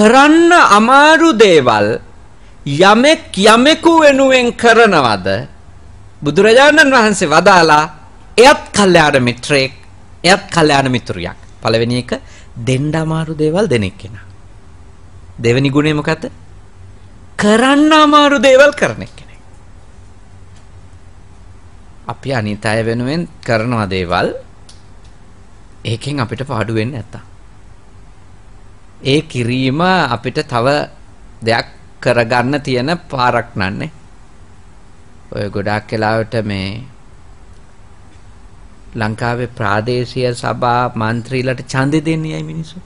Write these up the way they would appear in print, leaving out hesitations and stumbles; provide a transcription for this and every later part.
කරන්න අමාරු දේවල් යමෙක් යමෙකු වෙනුවෙන් කරනවද? බුදුරජාණන් වහන්සේ වදාලා එයත් කල්යාණ මිත්‍රයෙක්, එයත් කල්යාණ මිතුරියක්. පළවෙනි එක දෙන්න අමාරු දේවල් දෙන එක්කෙනා. දෙවෙනි ගුණය මොකද්ද? කරන්න අමාරු දේවල් කරන එක්කෙනා. අපි අනිත් අය වෙනුවෙන් කරනවා දේවල්, ඒකෙන් අපිට පාඩු වෙන්නේ නැත්තම්. ඒ කිරීම අපිට තව දෙයක් කරගන්න තියෙන පාරක් නන්නේ. ඔය ගොඩාක් වෙලාවට මේ ලංකාවේ ප්‍රාදේශීය සභා මන්ත්‍රීලට ඡන්දෙ දෙන්නේ අය මිනිස්සු.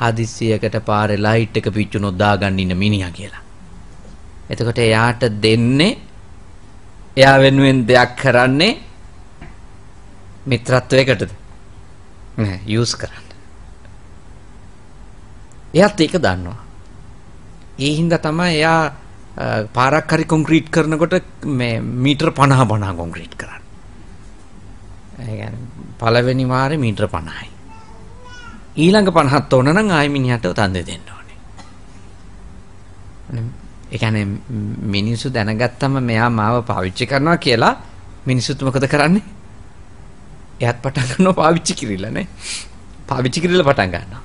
හදිස්සියකට පාරේ ලයිට් එක පිච්චුනොත් දාගන්න ඉන්න මිනිහා කියලා. එතකොට එයාට දෙන්නේ, එයා වෙනුවෙන් දෙයක් කරන්නේ මිත්‍රත්වයකටද? නෑ, යූස් කරන්න. එයාත් ඒක දන්නවා. ඒ හින්දා තමයි එයා පාරක් හරි කොන්ක්‍රීට් කරනකොට මේ මීටර 50 කොන්ක්‍රීට් කරන්නේ. ඒ කියන්නේ පළවෙනි වාරේ මීටර 50යි. ඊළඟ 50ත් ඕන නම් ආයෙ මිනිහට තන්දේ දෙන්න ඕනේ. ඒ කියන්නේ මිනිස්සු දැනගත්තම මෙයා මාව පාවිච්චි කරනවා කියලා මිනිස්සුත් මොකද කරන්නේ? එයාත් පටන් ගන්නවා පාවිච්චි කිරිලා නේ. පාවිච්චි කිරිලා පටන් ගන්නවා.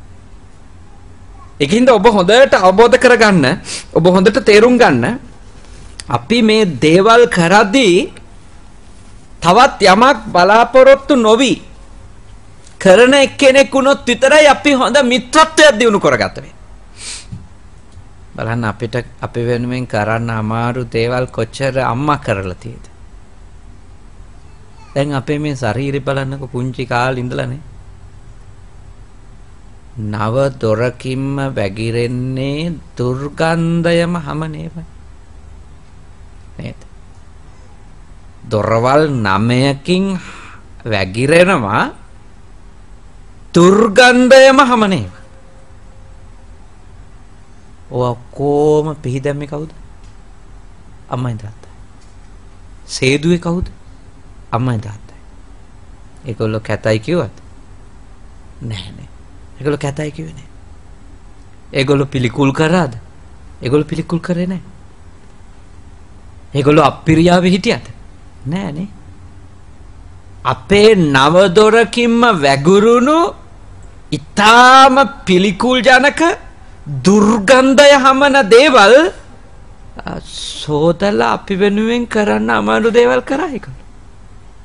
ඒකින්ද ඔබ හොඳට අවබෝධ කරගන්න, ඔබ හොඳට තේරුම් ගන්න, අපි මේ දේවල් කරද්දී තවත් යමක් බලාපොරොත්තු නොවි කරන එක්කෙනෙක් වුණොත් විතරයි අපි හොඳ මිත්‍රත්වයක් දිනු කරගත්තේ. බලන්න අපිට අපි වෙනුවෙන් කරන්න අමාරු දේවල් කොච්චර අම්මා කරලා තියෙද? දැන් අපේ මේ ශරීරය බලන්නකො, පුංචි කාලේ ඉඳලානේ නව දොරකින්ම වැගිරෙන්නේ දුර්ගන්ධයම හමනේමයි නේද? දොරවල් 9කින් වැගිරෙනවා දුර්ගන්ධයම හමනේ. ඔක්කොම පිහිදැම්මේ කවුද? අම්මයි තාත්තයි. සේදුවේ කවුද? අම්මයි තාත්තයි. ඒගොල්ලෝ කැතයි කිව්වත් නෑ නේ. ඒගොල්ලෝ කැතයි කිව්වේ නෑ. ඒගොල්ලෝ පිළිකුල් කරාද? ඒගොල්ලෝ පිළිකුල් කරේ නෑ. ඒගොල්ලෝ අප්පිරියාවේ හිටියද? නෑනේ. අපේ නව දොරකින්ම වැගුරුණු ඊටාම පිළිකුල් ජනක දුර්ගන්ධය හමන දේවල් සෝදලා අපි වෙනුවෙන් කරන්න අමාරු දේවල් කරා ඒගොල්ලෝ.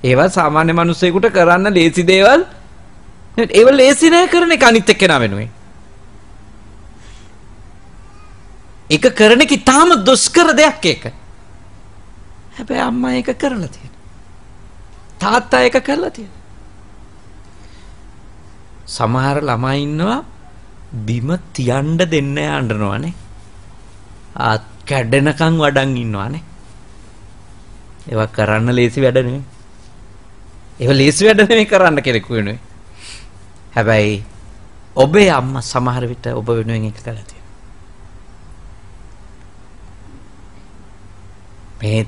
ඒවා සාමාන්‍ය මිනිස්සුෙකුට කරන්න ලේසි දේවල්. ඒව ලේසි නෑ කරන එක අනිත් එක්කෙනා වෙනුවෙන්. ඒක කරන එක තාම දුෂ්කර දෙයක් ඒක. හැබැයි අම්මා ඒක කරලා තියෙනවා. තාත්තා ඒක කරලා තියෙනවා. සමහර ළමයි ඉන්නවා බිම තියන්න දෙන්න යන්නනවානේ. ආත් කැඩෙනකන් වඩන් ඉන්නවානේ. ඒවා කරන්න ලේසි වැඩ නෙමෙයි. ඒවා ලේසි වැඩ නෙමෙයි කරන්න කෙනෙකු වෙනුවෙන්. හැබැයි ඔබේ අම්මා සමහර විට ඔබ වෙනුවෙන් ඒක කළා තියෙනවා. මේ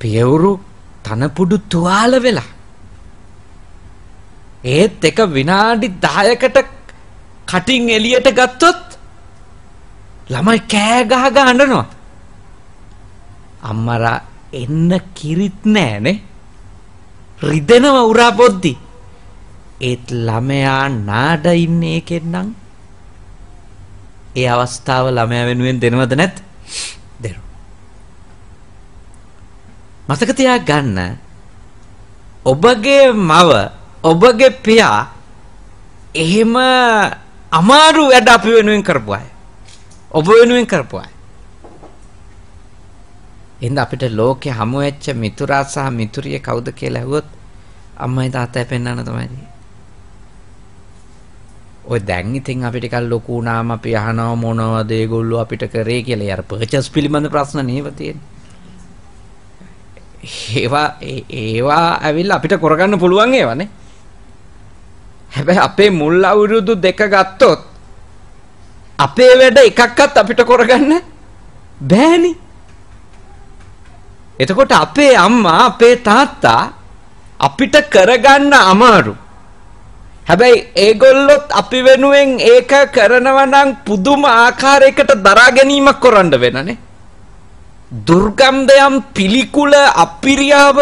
පියවරු තනපුඩු තුවාල වෙලා ඒත් එක විනාඩි 10කට කටින් එළියට ගත්තොත් ළමයි කෑ ගහ ගහ අඬනවා. අම්මලා එන්න කිරිත් නෑනේ. රිදෙනවා උරා පොද්දි. ඒත් ළමයා නාඩ ඉන්නේ ඒකෙන් නම් ඒ අවස්ථාව ළමයා වෙනුවෙන් දෙනවද නැත්? දෙනවා. මතක තියාගන්න, ඔබගේ මව, ඔබගේ පියා එහෙම අමාරු වැඩ අපි වෙනුවෙන් කරපු අය, ඔබ වෙනුවෙන් කරපු අය. එහෙනම් අපිට ලෝකේ හමු වෙච්ච මිතුරා සහ මිතුරිය කවුද කියලා ඇහුවොත් අම්මයි තාත්තයි පෙන්නන්න තමයි. ඔය දැන් ඉතින් අපි ටිකක් ලොකු වුණාම අපි අහනවා මොනවද ඒගොල්ලෝ අපිට කරේ කියලා. යාර පර්චස් පිළිබඳ ප්‍රශ්න නේව තියෙන්නේ. ඒවා ඇවිල්ලා අපිට කරගන්න පුළුවන් ඒවා නේ. හැබැයි අපේ මුල් අවුරුදු 2 ගත්තොත් අපේ වැඩ එකක්වත් අපිට කරගන්න බෑනේ. එතකොට අපේ අම්මා, අපේ තාත්තා අපිට කරගන්න අමාරු හැබැයි ඒගොල්ලොත් අපි වෙනුවෙන් ඒක කරනවා නම් පුදුම ආකාරයකට දරා ගැනීමක් කරන්න වෙනනේ. දුර්ගම්දයන් පිළිකුල අපිරියාව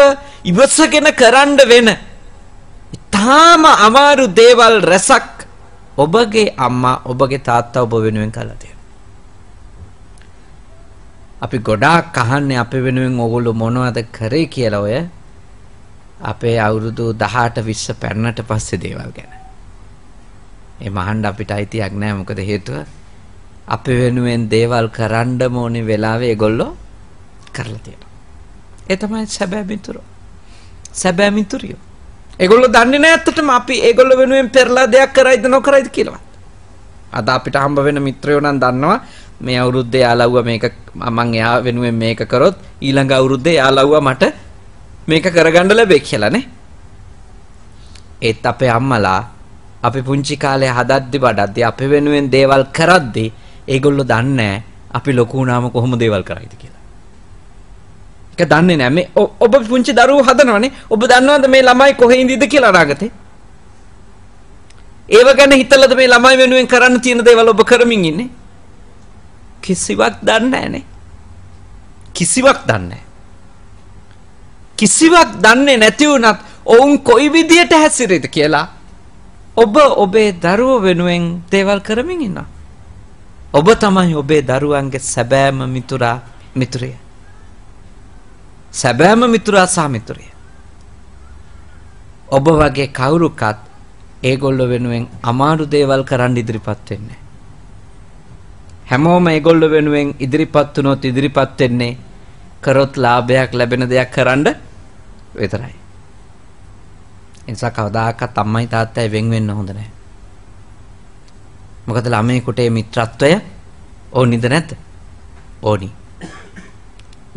ඉවසගෙන කරන්න වෙන. ඊටාම අමාරු දේවල් රසක් ඔබගේ අම්මා ඔබගේ තාත්තා ඔබ වෙනුවෙන් කළා තියෙනවා. අපි ගොඩාක් අහන්නේ අපි වෙනුවෙන් ඕගොල්ලෝ මොනවද කරේ කියලා ඔය අපේ අවුරුදු 18 20 පැනනට පස්සේ දේවල් ගැන. ඒ මහන්න අපිට අයිතියක් නැහැ. මොකද හේතුව අපි වෙනුවෙන් දේවල් කරන්න ඕනේ වෙලාවේ ඒගොල්ලෝ කරලා තියෙනවා. ඒ තමයි සැබෑ මිතුරෝ. සැබෑ මිතුරියෝ. ඒගොල්ලෝ දන්නේ නැහැ ඇත්තටම අපි ඒගොල්ලෝ වෙනුවෙන් පෙරලා දෙයක් කරයිද නොකරයිද කියලා. අද අපිට හම්බ වෙන මිත්‍රයෝ නම් දන්නවා මේ අවුරුද්දේ යාළුවා මේක මම එයා වෙනුවෙන් මේක කරොත් ඊළඟ අවුරුද්දේ යාළුවා මට මේක කරගන්න ලැබෙයි කියලා නේ. ඒත් අපේ අම්මලා අපි පුංචි කාලේ හදද්දි බඩද්දි අපි වෙනුවෙන් දේවල් කරද්දි ඒගොල්ලෝ දන්නේ නැහැ අපි ලොකු වුණාම කොහොම දේවල් කරයිද කියලා. ඒක දන්නේ නැහැ. මේ ඔබ පුංචි දරුවෝ හදනවනේ. ඔබ දන්නවද මේ ළමයි කොහේ ඉඳිද කියලා අනාගතේ? ඒව ගැන හිතලාද මේ ළමයි වෙනුවෙන් කරන්න තියෙන දේවල් ඔබ කරමින් ඉන්නේ? කිසිවක් දන්නේ නැහැ නේ. කිසිවක් දන්නේ නැහැ. කිසිවක් දන්නේ නැති වුණත් ඔවුන් කොයි විදියට හැසිරෙයිද කියලා ඔබ ඔබේ දරුවෝ වෙනුවෙන් දේවල් කරමින් ඉන්නවා. ඔබ තමයි ඔබේ දරුවන්ගේ සැබෑම මිතුරිය. සැබෑම මිතුරා සහ මිතුරිය. ඔබ වගේ කවුරුකත් ඒගොල්ලෝ වෙනුවෙන් අමාරු දේවල් කරන්න ඉදිරිපත් වෙන්නේ. හැමෝම ඒගොල්ලෝ වෙනුවෙන් ඉදිරිපත් වුණොත් ඉදිරිපත් වෙන්නේ කරොත් ලාභයක් ලැබෙන දෙයක් කරන්න විතරයි. එනිසා කවදාකවත් අම්මයි තාත්තයි වෙන් වෙන්න හොඳ නැහැ. මොකද ළමයෙකුට මේ මිත්‍රත්වය ඕනිද නැද්ද? ඕනි.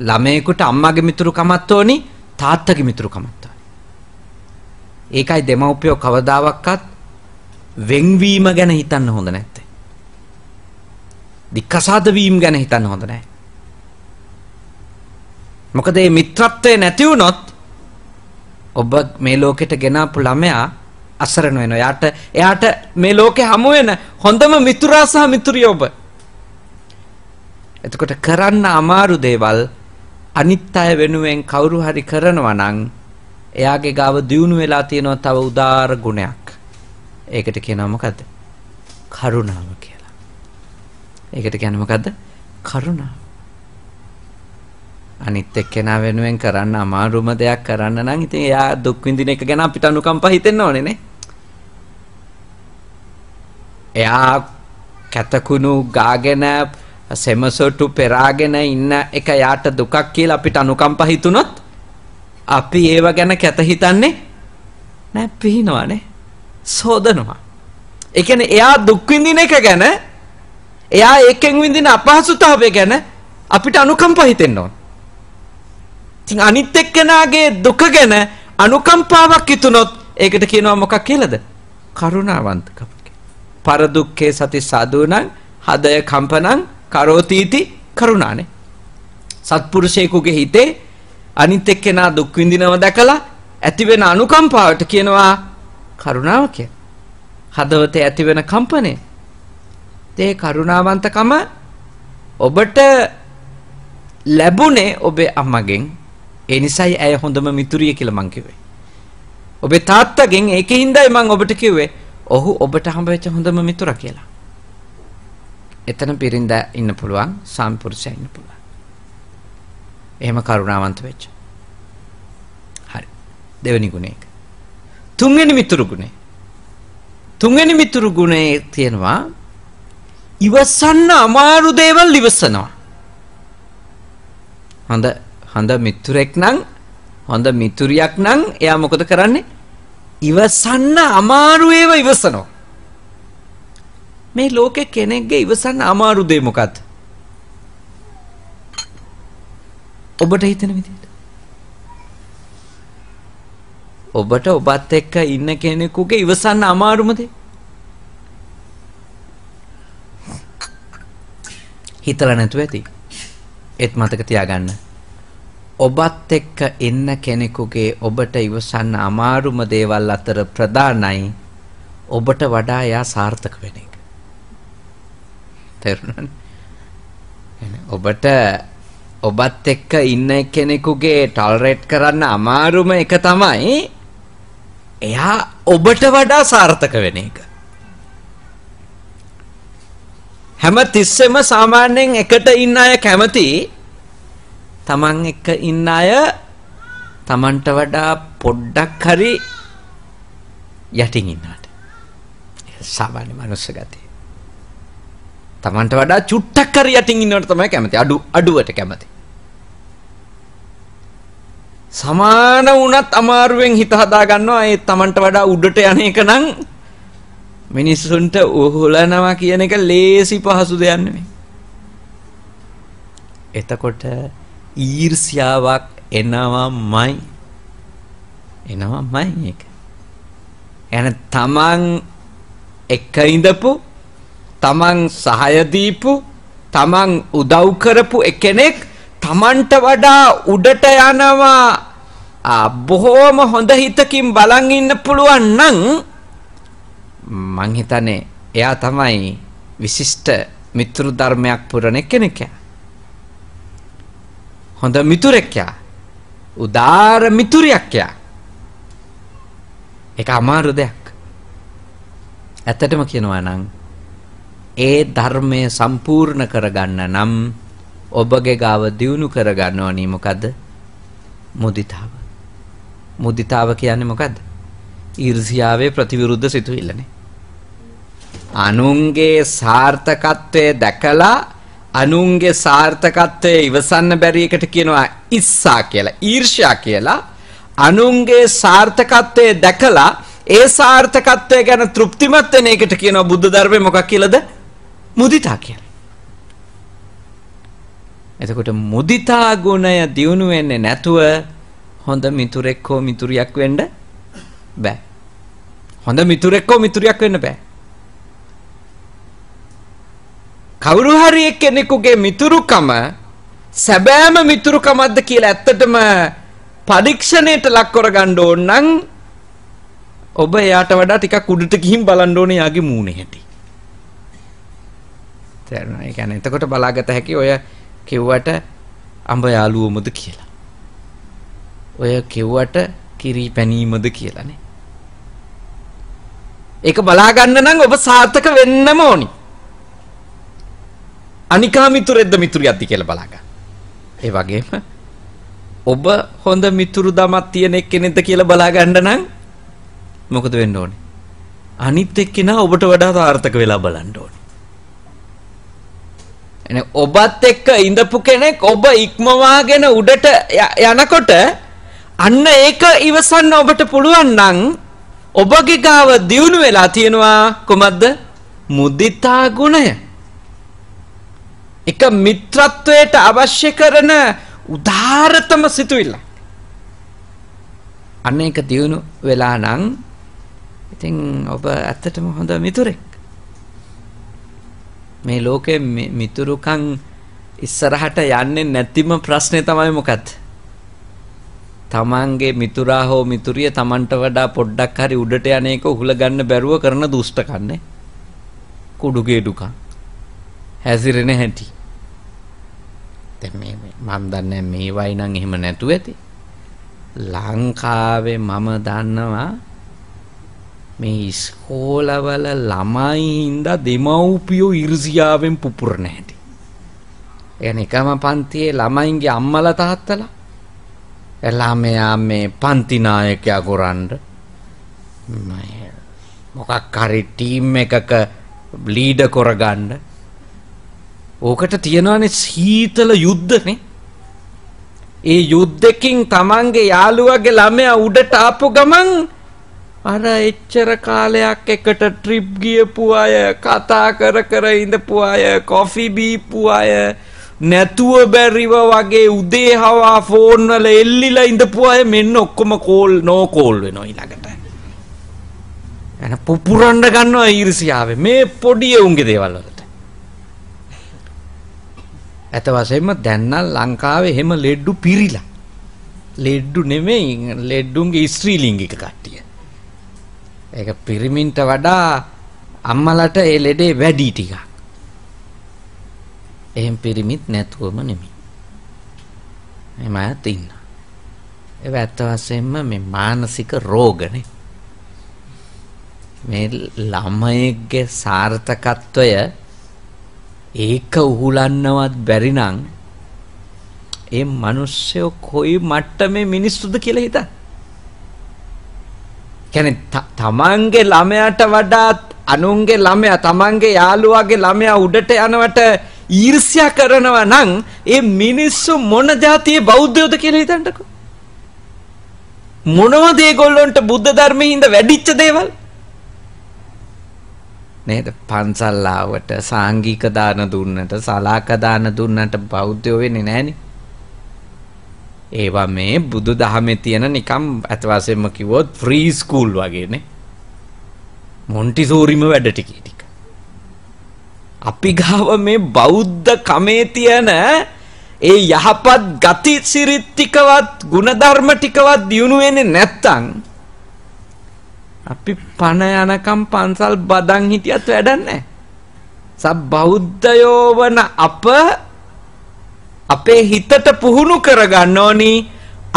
ළමයෙකුට අම්මාගේ මිතුරුකමත් ඕනි, තාත්තගේ මිතුරුකමත් ඕනි. ඒකයි දෙමව්පියෝ කවදාවත් වෙන්වීම ගැන හිතන්න හොඳ නැත්තේ. දික්කසාද වීම ගැන හිතන්න හොඳ නැහැ. මොකද මේ මිත්‍රත්වය නැති වුණොත් ඔබ මේ ලෝකෙට ගෙනාපු ළමයා අසරණ වෙනවා. එයාට මේ ලෝකේ හමු වෙන හොඳම මිතුරා සහ මිතුරිය ඔබ. එතකොට කරන්න අමාරු දේවල් අනිත් අය වෙනුවෙන් කවුරු හරි කරනවා නම් එයාගේ ගාව දියුණු වෙලා තියෙනවා තව උදාාර ගුණයක්. ඒකට කියනවා මොකද්ද? කරුණාව කියලා. ඒකට කියන්නේ මොකද්ද? කරුණාව. අනිත් එක්කෙනා වෙනුවෙන් කරන්න අමාරුම දෙයක් කරන්න නම් ඉතින් එයා දුක් විඳින එක ගැන අපිට අනුකම්පා හිතෙන්න ඕනේ නේ. එයා කැතකුණු ගාගෙන සෙමසොටු පෙරාගෙන ඉන්න එක යාට දුකක් කියලා අපිට අනුකම්පා හිතුනොත් අපි ඒව ගැන කැත හිතන්නේ නෑ, පිහිනවනේ, සෝදනවා. ඒ කියන්නේ එයා දුක් විඳින එක ගැන, එයා ඒකෙන් විඳින අපහසුතාවය ගැන අපිට අනුකම්පා හිතෙන්න ඕනේ. ඉතින් අනිත් එක්කෙනාගේ දුක ගැන අනුකම්පාවක් හිතුනොත් ඒකට කියනවා මොකක් කියලාද? කරුණාවන්තකම කියලා. පර දුක්ඛේ සති සාදුණං හදය කම්පනං කරෝතිති කරුණානේ. සත්පුරුෂයෙකුගේ හිතේ අනිත් එක්කෙනා දුක් විඳිනව දැකලා ඇතිවෙන අනුකම්පාවට කියනවා කරුණාව කියලා. හදවතේ ඇතිවෙන කම්පනය. ඒ කරුණාවන්තකම ඔබට ලැබුණේ ඔබේ අම්මගෙන්. ඒ නිසායි ඇය හොඳම මිතුරිය කියලා මං කිව්වේ. ඔබේ තාත්තගෙන්. ඒකින්දයි මං ඔබට කිව්වේ ඔහු ඔබට හම්බෙච්ච හොඳම මිතුරා කියලා. එතන පිරින්දා ඉන්න පුළුවන්, සම්පුරුෂයා ඉන්න පුළුවන්. එහෙම කරුණාවන්ත වෙච්ච. හරි. දෙවෙනි ගුණේ. තුන්වෙනි මිතුරු ගුණේ. තුන්වෙනි මිතුරු ගුණේ තියෙනවා ඉවසන්න අමාරු දේවල් ඉවසනවා. හොඳ මිතුරෙක් නම්, හොඳ මිතුරියක් නම් එයා මොකද කරන්නේ? ඉවසන්න අමාරු ඒවා ඉවසනවා. මේ ලෝකේ කෙනෙක්ගේ ඉවසන්න අමාරු දේ මොකක්ද? ඔබට හිතෙන විදිහට. ඔබට ඔබත් එක්ක ඉන්න කෙනෙකුගේ ඉවසන්න අමාරුම දේ. හිතලා නැතුව ඇති. ඒත් මතක තියාගන්න ඔබත් එක්ක ඉන්න කෙනෙකුගේ ඔබට ඉවසන්න අමාරුම දේවල් අතර ප්‍රධානයි ඔබට වඩා එයා සාර්ථක වෙන එක. තේරුණාද? ඔබට ඔබත් එක්ක ඉන්න කෙනෙකුගේ ටොලරේට් කරන්න අමාරුම එක තමයි එයා ඔබට වඩා සාර්ථක වෙන එක. හැමතිස්සෙම සාමාන්‍යයෙන් එකට ඉන්න අය කැමති තමන් එක්ක ඉන්න අය තමන්ට වඩා පොඩ්ඩක් හරි යටින් ඉන්නට. සාමාන්‍ය මනුස්ස ගතිය. තමන්ට වඩා චුට්ටක් හරි යටින් ඉන්නවට තමයි කැමති. අඩුවට කැමති. සමාන වුණත් අමාරුවෙන් හිත හදා ගන්නවා. ඒ තමන්ට වඩා උඩට යන එක නම් මිනිස්සුන්ට උහුලනවා කියන එක ලේසි පහසු දෙයක් නෙමෙයි. එතකොට ඊර්ෂ්‍යාවක් එනවාමයි. එනවාමයි එක. එන තමන් එක ඉඳපු තමන් සහය දීපු තමන් උදව් කරපු එකෙක් තමන්ට වඩා උඩට යනවා බොහොම හොඳ හිතකින් බලන් ඉන්න පුළුවන් නම් මං හිතන්නේ එයා තමයි විශිෂ්ට මිතුරු ධර්මයක් පුරන කෙනෙක්. හොඳ මිතුරෙක්, උදාර මිතුරියක්. ඒක අමාරු දෙයක්. ඇත්තටම කියනවා නම් ඒ ධර්මය සම්පූර්ණ කරගන්න නම් ඔබගේ ගාව දියුණු කරගන්න ඕනේ. මොකද්ද? මුදිතාව. මුදිතාව කියන්නේ මොකද්ද? ඊර්ෂ්‍යාවේ ප්‍රතිවිරුද්ධ සිතුවිල්ලනේ. අනුන්ගේ සාර්ථකත්වයේ දැකලා අනුන්ගේ සාර්ථකත්වයේ ඉවසන්න බැරි එකට කියනවා ඉස්සා කියලා. ඊර්ෂ්‍යා කියලා. අනුන්ගේ සාර්ථකත්වයේ දැකලා ඒ සාර්ථකත්වය ගැන තෘප්තිමත් වෙන එකට කියනවා බුද්ධ ධර්මයේ මොකක් කියලාද? මුදිතා කියලා. එතකොට මුදිතා ගුණය දියුණු වෙන්නේ නැතුව හොඳ මිතුරෙක් හෝ මිතුරියක් වෙන්න බෑ. හොඳ මිතුරෙක් හෝ මිතුරියක් වෙන්න බෑ. කවුරු හරි එක්කෙනෙකුගේ මිතුරුකම සැබෑම මිතුරුකමක්ද කියලා ඇත්තටම පරීක්ෂණයට ලක් කරගන්න ඕන නම් ඔබ එයාට වඩා ටිකක් උඩට ගිහින් බලන්න ඕනේ යාගේ මූණේ හැටි. තේරුණා? ඒ කියන්නේ එතකොට බලාගත හැකි ඔය කිව්වට අඹ යාළුවමද කියලා. ඔය කිව්වට කිරි පැනීමද කියලානේ. ඒක බලාගන්න නම් ඔබ සාර්ථක වෙන්නම ඕනි. අනිකා මිතුරෙද්ද මිතුරියක්ද කියලා බලාගන්න. ඒ වගේම ඔබ හොඳ මිතුරු දමක් තියෙන එක්කෙනෙක්ද කියලා බලාගන්න නම් මොකද වෙන්න ඕනේ? අනිත් එක්කෙනා ඔබට වඩා සාර්ථක වෙලා බලන්න ඕනේ. එනේ ඔබත් එක්ක ඉඳපු කෙනෙක් ඔබ ඉක්මවාගෙන උඩට යනකොට අන්න ඒක ඉවසන්න ඔබට පුළුවන් නම් ඔබගේ ගාව දියුණු වෙලා තියෙනවා. කොහොමද? මුදිතා ගුණය. එක මිත්‍රත්වයට අවශ්‍ය කරන උදාරතම සිතුවිල්ල. අන්න ඒක දියුණු වෙලා නම් ඉතින් ඔබ ඇත්තටම හොඳ මිතුරෙක්. මේ ලෝකේ මිතුරුකම් ඉස්සරහට යන්නේ නැතිම ප්‍රශ්නේ තමයි මොකක්ද? තමන්ගේ මිතුරා හෝ මිතුරිය තමන්ට වඩා පොඩ්ඩක් හරි උඩට යන එක උහුල ගන්න බැරුව කරන දුෂ්ටකන්නේ. කුඩුගේ දුකන්. හැසිරෙන හැටි. දැන් මේ මම දන්නේ මේ වයි නම් එහෙම නැතුව ඇති. ලංකාවේ මම දන්නවා මේ ඉස්කෝලවල ළමයින්ද දෙමව්පියෝ ඊර්ෂ්‍යාවෙන් පුපුරන හැටි. يعني එකම පන්තියේ ළමයින්ගේ අම්මලා තාත්තලා ළමයා මේ පන්ති නායකයා කරන්ඩ මොකක් හරි ටීම් එකක ලීඩර් කරගන්න ඕකට තියනවානේ සීතල යුද්ධනේ. ඒ යුද්ධකින් තමන්ගේ යාළුවගේ ළමයා උඩට ආපු ගමන් අර එච්චර කාලයක් එකට ට්‍රිප් ගියපු අය, කතා කර කර ඉඳපු අය, කොෆි බීපු අය, නැතුව බැරිව වගේ උදේ හවා ෆෝන් වල එල්ලිලා ඉඳපු අය මෙන්න ඔක්කොම කෝල් නෝ කෝල් වෙනවා ඊළඟට. එන පුපුරන්න ගන්නවා ඊර්ෂ්‍යාවේ මේ පොඩි උන්ගේ දේවල් වලට. අත වශයෙන්ම දැන් නම් ලංකාවේ එහෙම ලෙඩ්ඩු පිරිලා. ලෙඩ්ඩු නෙමෙයි, ලෙඩ්ඩුන්ගේ ස්ත්‍රී ලිංගික කට්ටිය. ඒක පිරිමින්ට වඩා අම්මලට ඒ ලෙඩේ වැඩි ටිකක්. එහෙන් පිරිමිත් නැතුවම නෙමෙයි. එහෙම අයත් ඉන්නවා. ඒ වැත්ත වශයෙන්ම මේ මානසික රෝගනේ. මේ ළමයේගේ සාර්ථකත්වය ඒක උහුලන්නවත් බැරි නම් ඒ මිනිස්සු කොයි මට්ටමේ මිනිස්සුද කියලා හිතා. කියන්නේ තමන්ගේ ළමයාට වඩා අනුන්ගේ ළමයා තමන්ගේ යාළුවාගේ ළමයා උඩට යනවට ඊර්ෂ්‍යා කරනවා නම් ඒ මිනිස්සු මොන જાතියේ බෞද්ධයෝද කියලා හිතන්නකෝ. මොනවද ඒගොල්ලන්ට බුද්ධ ධර්මෙහිඳ වැඩිච්ච දේවල් නේද? පන්සල් ආවට සාංගික දාන දුන්නට සලාක දාන දුන්නට බෞද්ධයෝ වෙන්නේ නැහනේ. ඒවා මේ බුදු දහමේ තියෙන නිකම් අතවසෙම කිව්වොත් ෆ්‍රී ස්කූල් වගේනේ. මොන්ටිසෝරිම වැඩ ටිකේ ටික. අපි ගාව මේ බෞද්ධ කමේ තියෙන ඒ යහපත් ගති සිරිත් ටිකවත් ಗುಣධර්ම ටිකවත් දියුණු වෙන්නේ නැත්තම් අපි පණ යනකම් පන්සල් බදන් හිටියත් වැඩක් නැහැ. සබ්බෞද්ධයෝ වන අප අපේ හිතට පුහුණු කරගන්න ඕනි.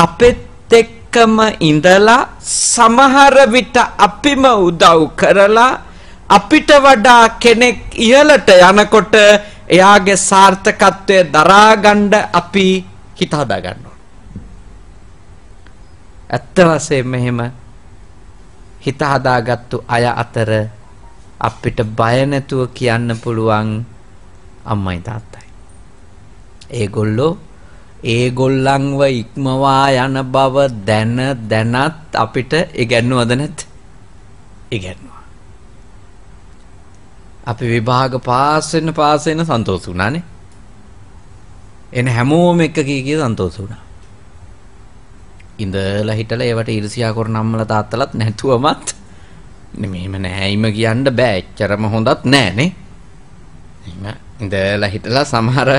අපෙත් එක්කම ඉඳලා සමහර විට අපිම උදව් කරලා අපිට වඩා කෙනෙක් ඉහළට යනකොට එයාගේ සාර්ථකත්වය දරාගන්න අපි හිත හදා ගන්න ඕන. ඇත්ත වශයෙන්ම එහෙම හිත හදාගත්තු අය අතර අපිට බය නැතුව කියන්න පුළුවන් අම්මයි තාත්තයි. ඒගොල්ලෝ ඒගොල්ලන්ව ඉක්මවා යන බව දැනත් අපිට ඉගෙනුවද නැත්? ඉගෙනුවා. අපි විභාග පාස් වෙන සන්තෝෂ වුණානේ. එන හැමෝම එක කී සන්තෝෂ වුණා. ඉඳලා හිටලා ඒවට ඊර්ෂ්‍යා කරන අම්මලා තාත්තලාත් නැතුවමත් මෙහෙම නැහැයිම කියන්න බෑ. එච්චරම හොඳත් නෑනේ. එහෙම ඉඳලා හිටලා සමහර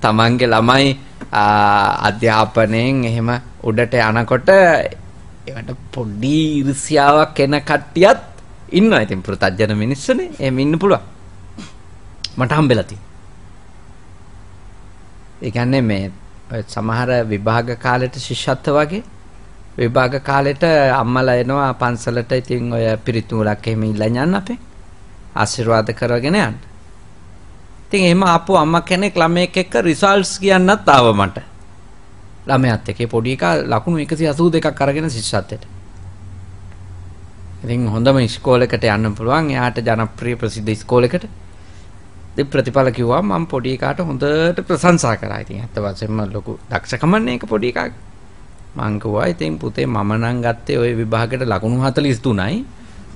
තමන්ගේ ළමයි අධ්‍යාපනයෙන් එහෙම උඩට යනකොට ඒවට පොඩි ඊර්ෂ්‍යාවක් එන කට්ටියත් ඉන්නවා. ඉතින් පුරුතඥ මිනිස්සුනේ එහෙම ඉන්න පුළුවන්. මට හම්බෙලා තියෙනවා. ඒ කියන්නේ මේ සමහර විභාග කාලෙට ශිෂ්‍යත්ව වගේ විභාග කාලෙට අම්මලා එනවා පන්සලට. ඉතින් ඔය පිරිතුලක් එහෙම ඉල්ලා යන්න අපේ ආශිර්වාද කරගෙන යන්න. ඉතින් එහෙම ආපු අම්මා කෙනෙක් ළමයෙක් එක්ක රිසල්ට්ස් කියන්නත් ආව මට. ළමයාත් එක්ක පොඩි එකා ලකුණු 182ක් අරගෙන ශිෂ්‍යත්වයට. ඉතින් හොඳම ඉස්කෝලේකට යන්න පුළුවන්. එයාට ජනප්‍රිය ප්‍රසිද්ධ ඉස්කෝලේකට. ඉතින් ප්‍රතිඵල කිව්වා මම පොඩි එකාට හොඳට ප්‍රශංසා කරා. ඉතින් අත වශයෙන්ම ලොකු දක්ෂකමක් ඒක පොඩි එකා. මං කිව්වා ඉතින් පුතේ මම නම් ගත්තේ ওই විභාගෙට ලකුණු 43යි.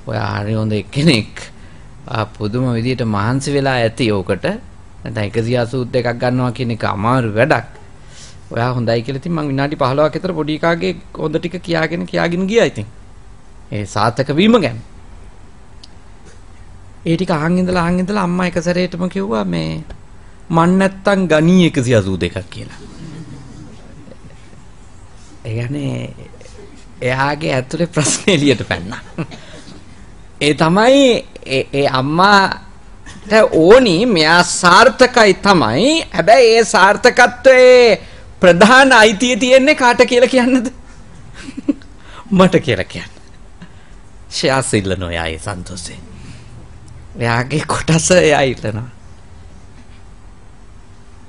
ඔයා හරි හොඳ කෙනෙක්. පුදුම විදියට මහන්සි වෙලා ඇති ඕකට. නැත්නම් 182ක් ගන්නවා කියන එක අමාරු වැඩක්. ඔයා හොඳයි කියලා ඉතින් මම විනාඩි 15ක් විතර පොඩි එකාගේ හොඳ ටික කියාගෙන ගියා ඉතින්. ඒ සාර්ථක වීම ගැන. ඒ ටික අහන් ඉඳලා අම්මා එක සැරේටම කිව්වා මේ මන් නැත්තම් ගණී 182ක් කියලා. ඒ කියන්නේ එයාගේ ඇතුලේ ප්‍රශ්නේ එළියට පැන්නා. ඒ තමයි ඒ අම්මාට ඕනි මෙයා සාර්ථකයි තමයි. හැබැයි ඒ සාර්ථකත්වයේ ප්‍රධාන අයිතිය තියෙන්නේ කාට කියලා කියන්නද? මට කියලා කියන්න. ශාසිල්ලනෝ යයි සන්තෝෂේ. එයාගේ කොටස එයිටනවා.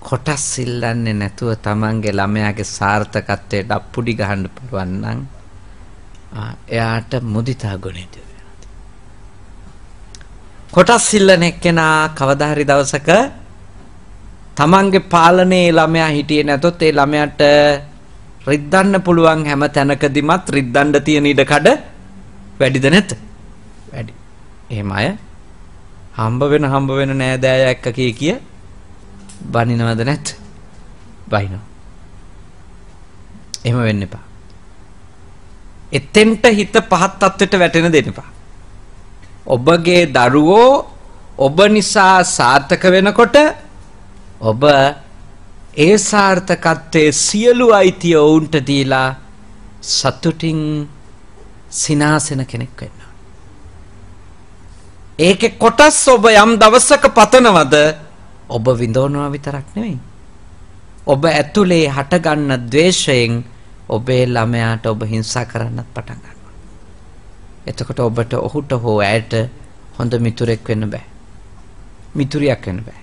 කොටස් ඉල්ලන්නේ නැතුව තමන්ගේ ළමයාගේ සාර්ථකත්වයට ඩප්පුඩි ගහන්න පුළුවන් නම් එයාට මුදිතා ගුණයද? කොටස් ඉල්ලන එක්කෙනා කවදා හරි දවසක තමන්ගේ පාලනයේ ළමයා හිටියේ නැතොත් ඒ ළමයාට රිද්දන්න පුළුවන් හැම තැනකදීමත් රිද්දන්න තියෙන ඉඩ කඩ වැඩිද නැත? වැඩි. එහෙම අය හම්බ වෙන නෑදෑය එක්ක කී බනිනවද නැත්? බනිනවා. එහෙම වෙන්න එපා. එතෙන්ට හිත පහත් තත්වෙට වැටෙන දෙන්න එපා. ඔබගේ දරුවෝ ඔබ නිසා සාර්ථක වෙනකොට ඔබ ඒ සාර්ථකත්වයේ සියලු අයිතිය ඔවුන්ට දීලා සතුටින් සිනාසෙන කෙනෙක් වෙන්න ඕනේ. ඒකේ කොටස් ඔබ යම් දවසක පතනවද ඔබ විඳවනවා විතරක් නෙවෙයි ඔබ ඇතුලේ හට ගන්න ද්වේෂයෙන් ඔබේ ළමයාට ඔබ හිංසා කරන්නත් පටන් ගන්නවා. එතකොට ඔබට ඔහුට හෝ ඇයට හොඳ මිතුරෙක් වෙන්න බෑ. මිතුරියක් වෙන්න බෑ.